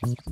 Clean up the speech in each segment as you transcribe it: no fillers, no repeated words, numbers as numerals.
Duration.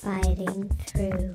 Fighting through.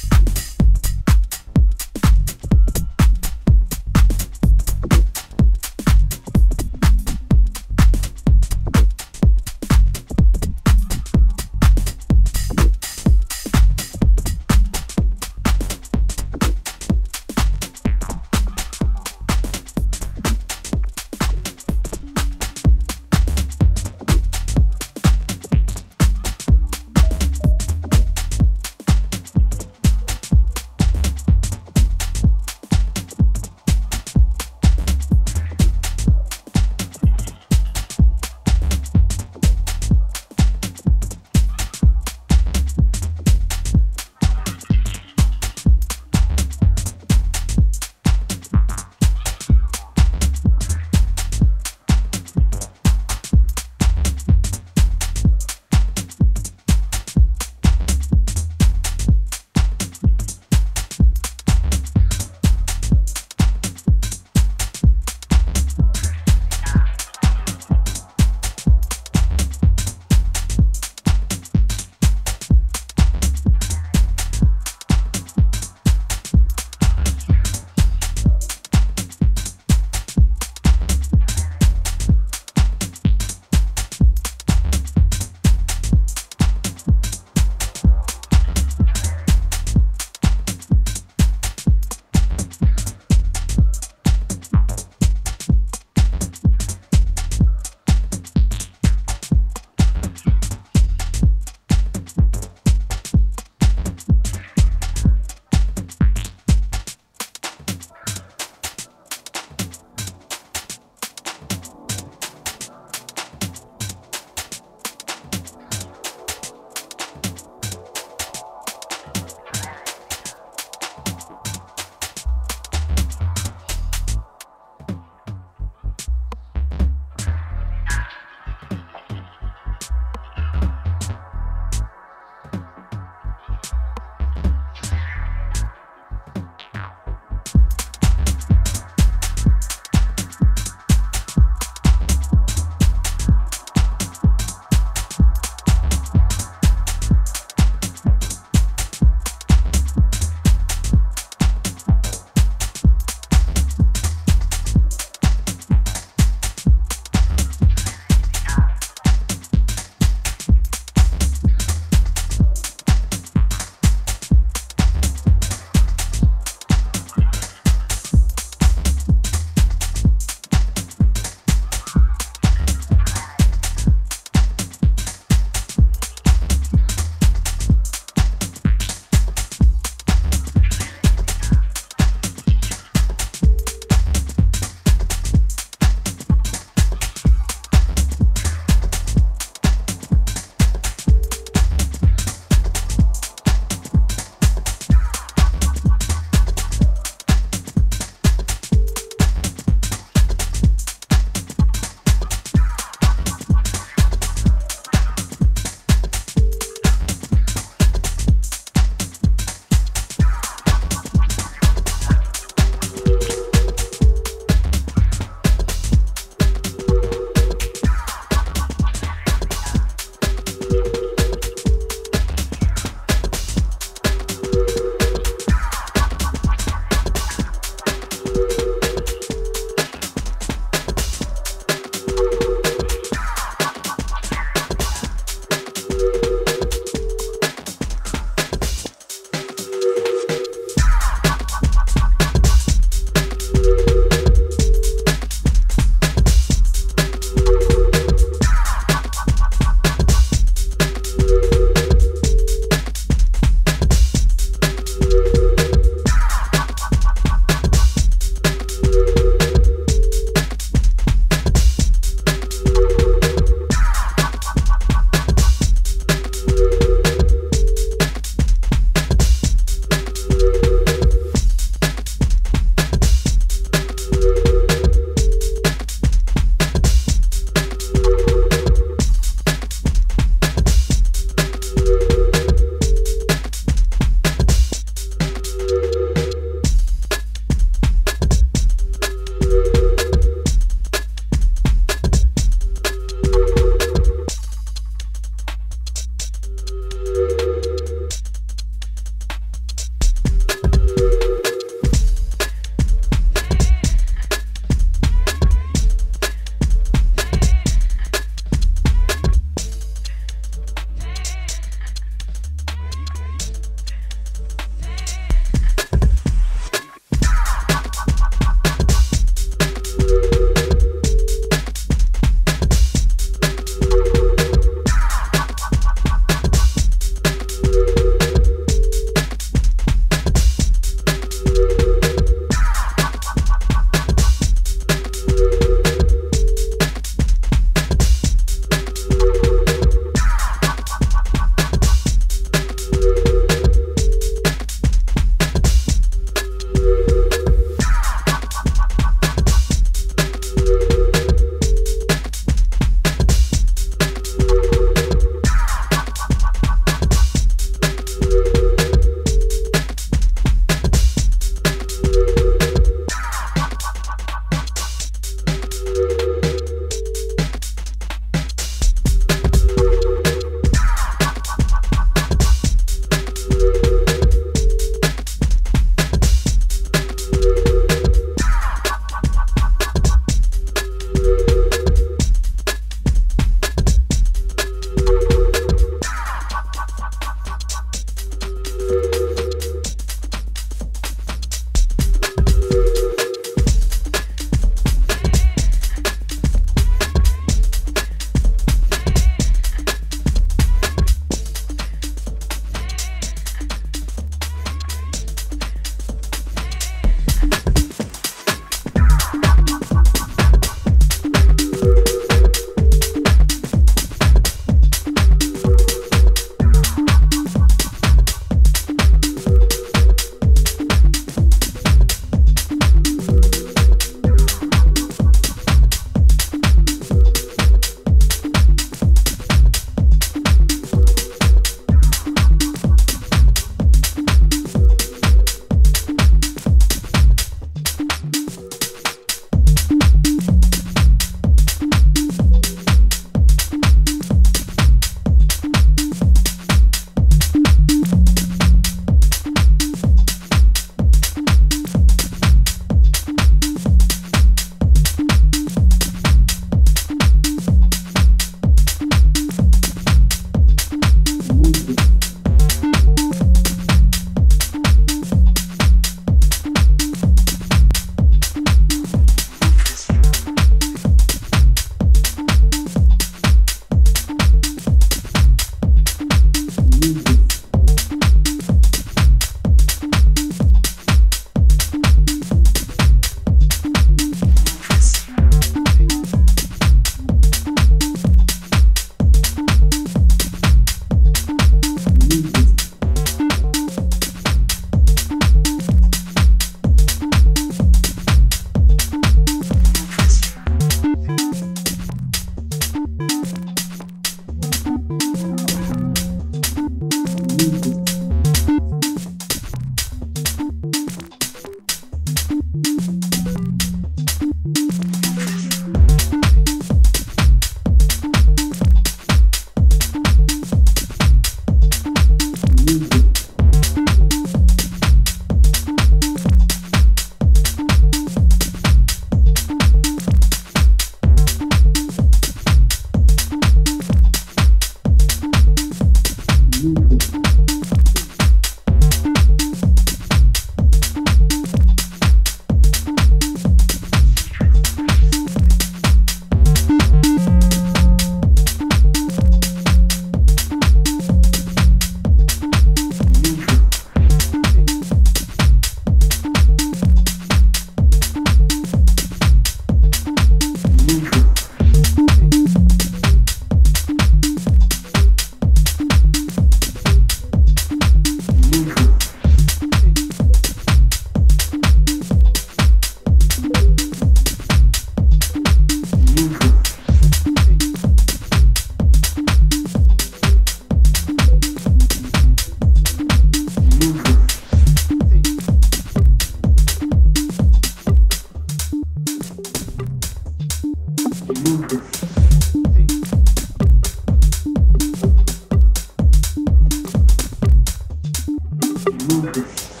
move this.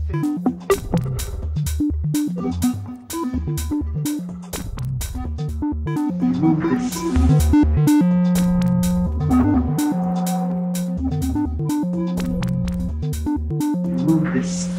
Move this.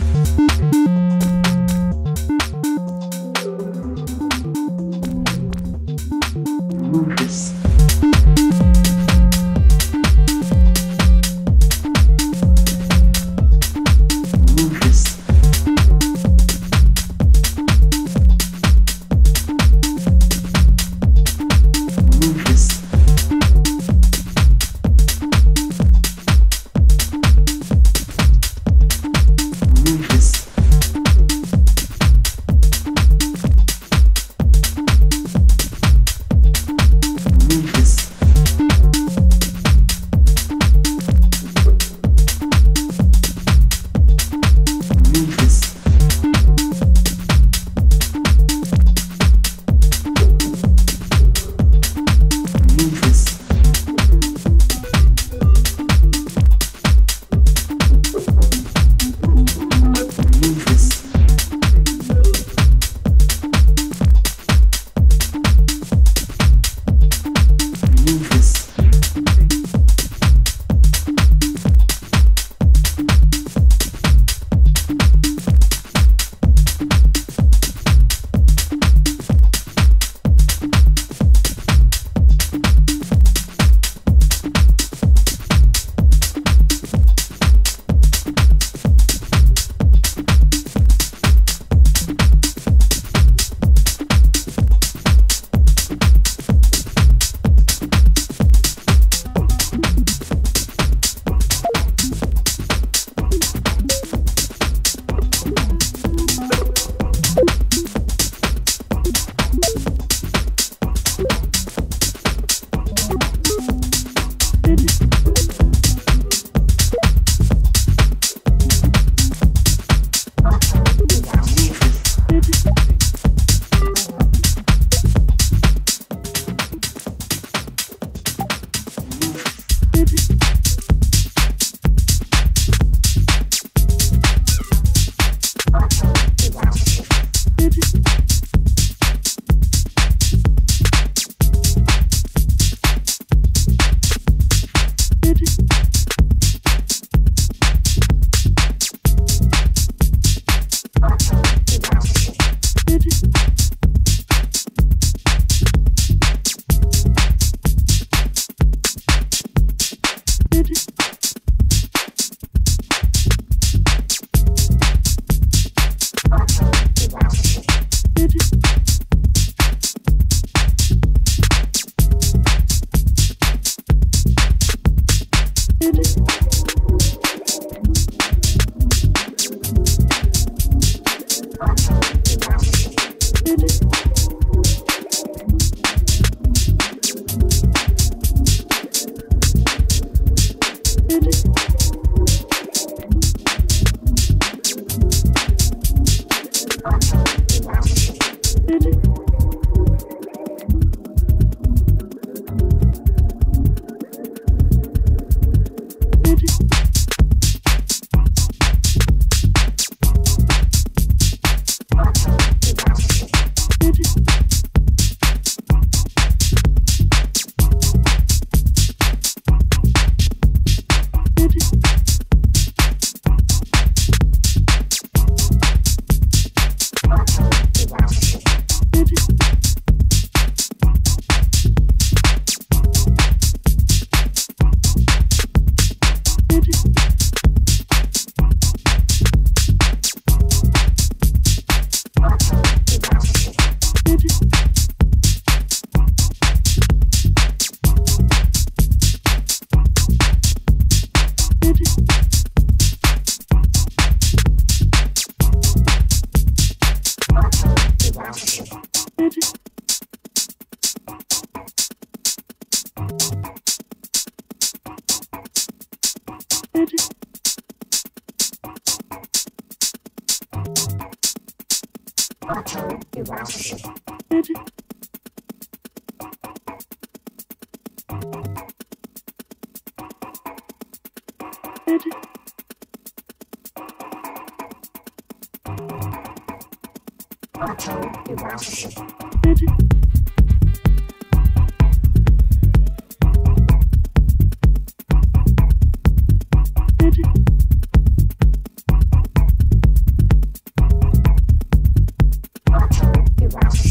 Ματσάρα του Βασίλη. Ματσάρα του Βασίλη.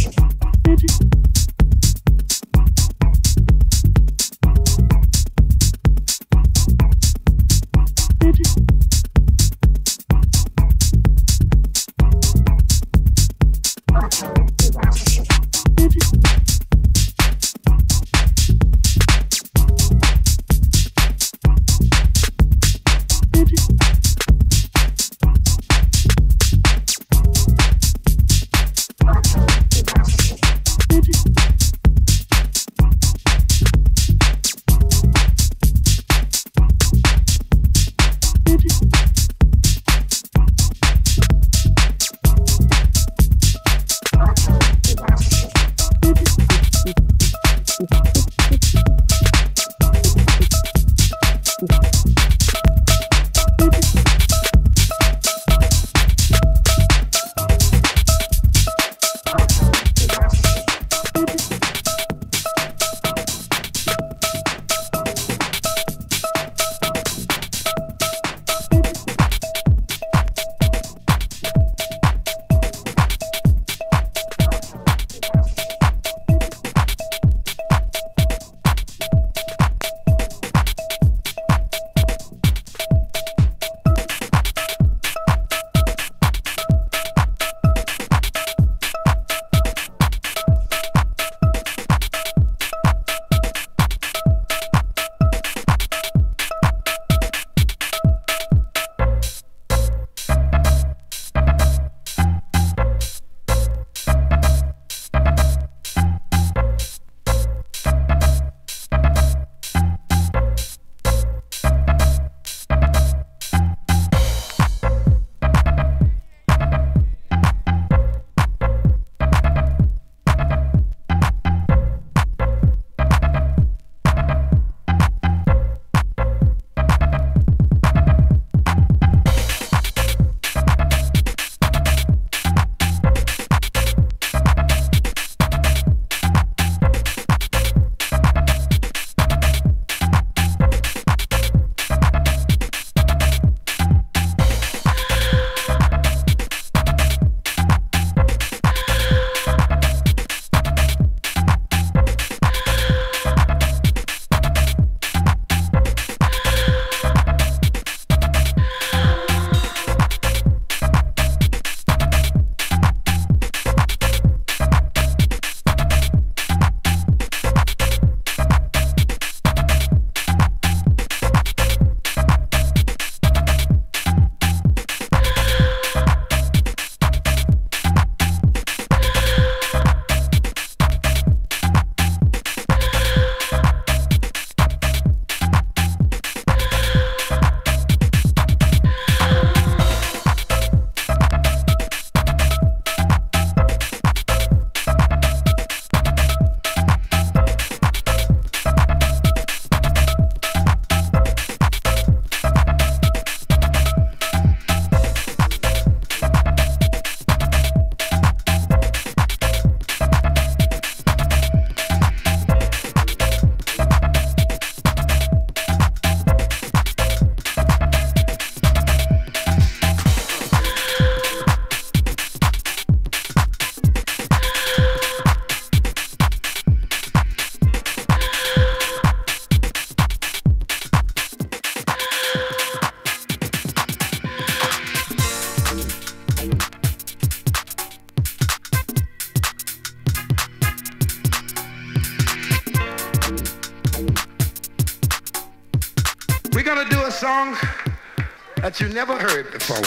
That you never heard before.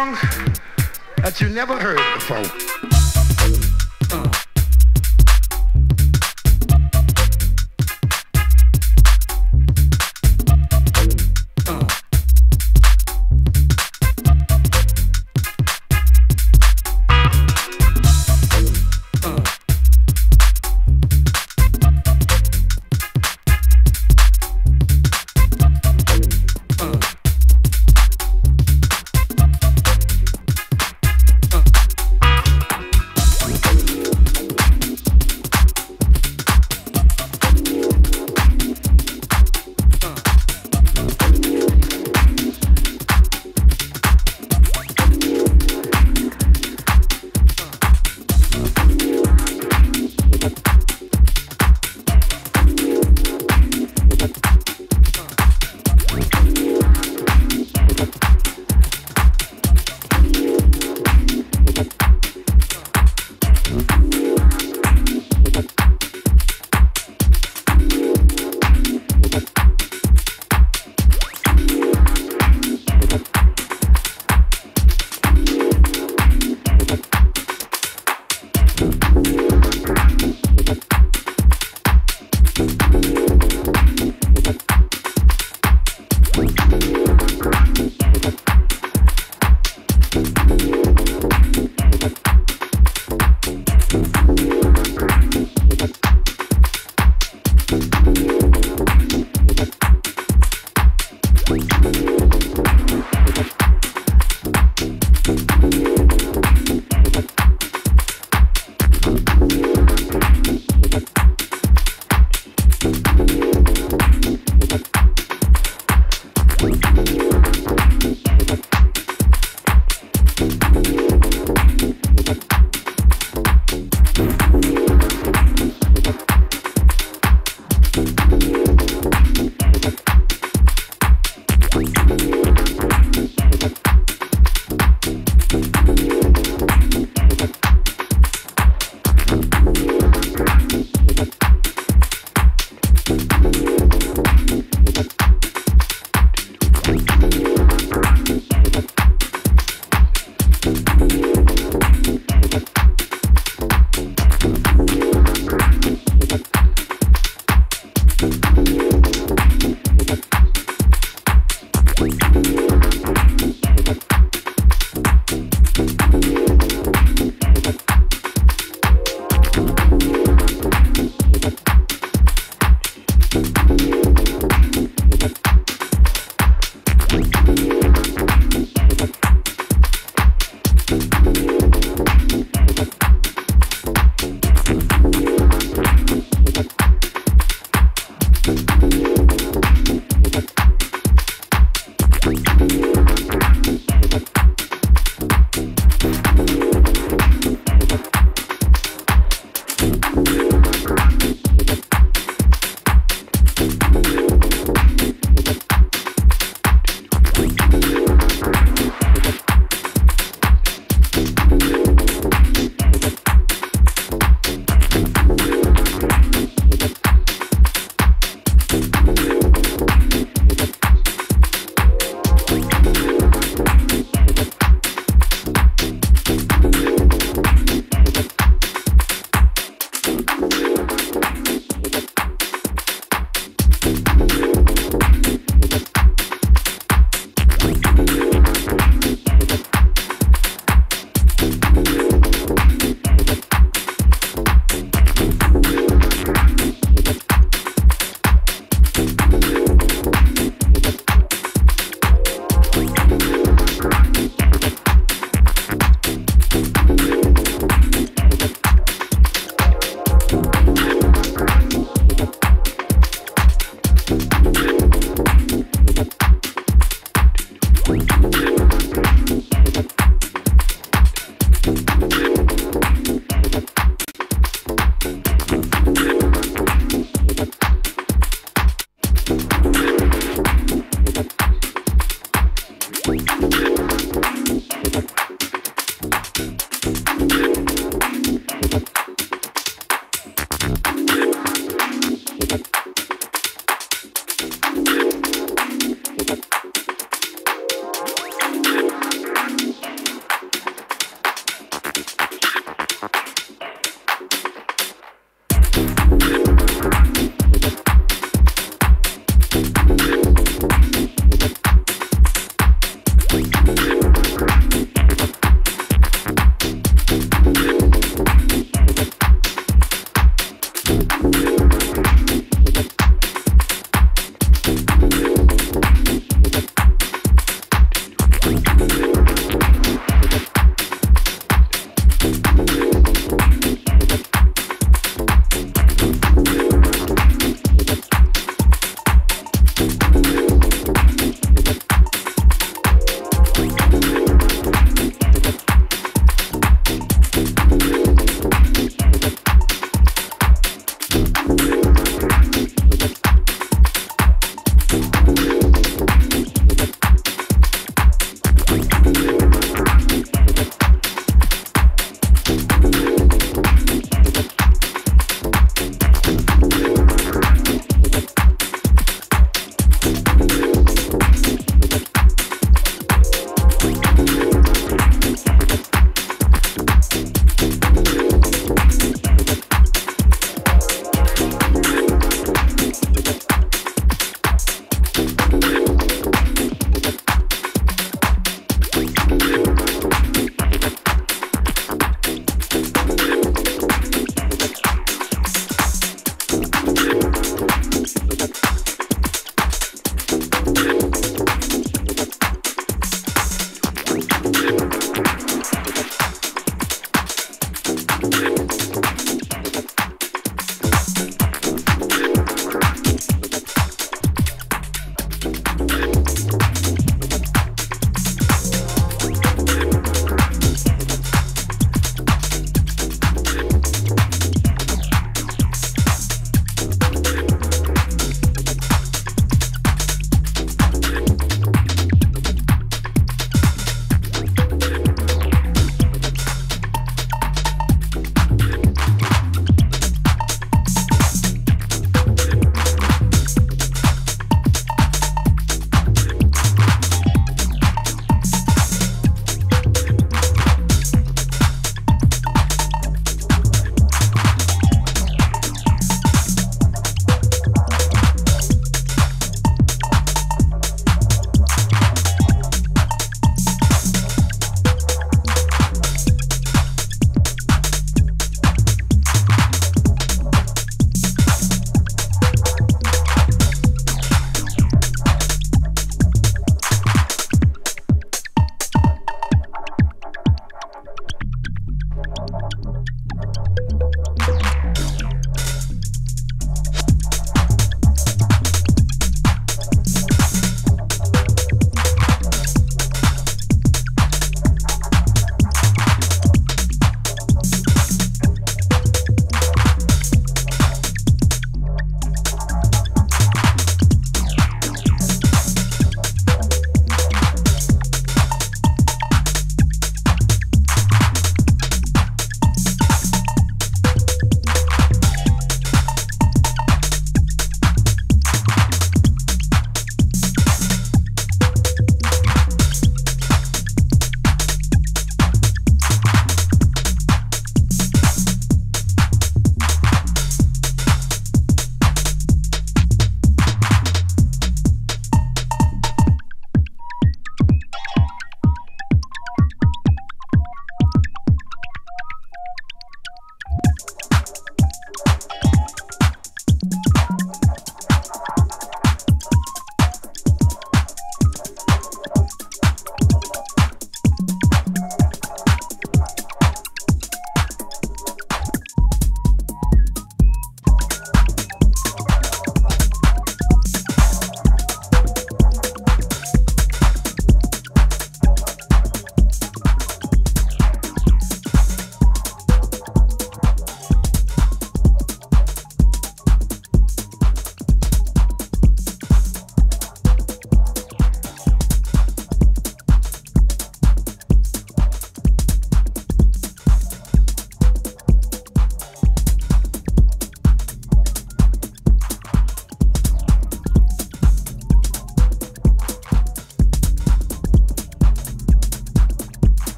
song that you never heard before.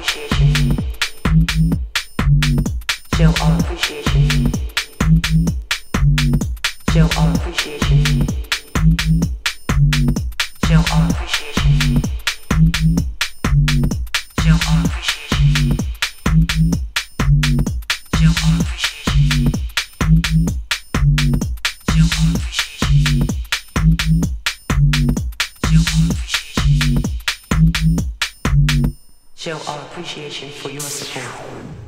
Show our appreciation for your support.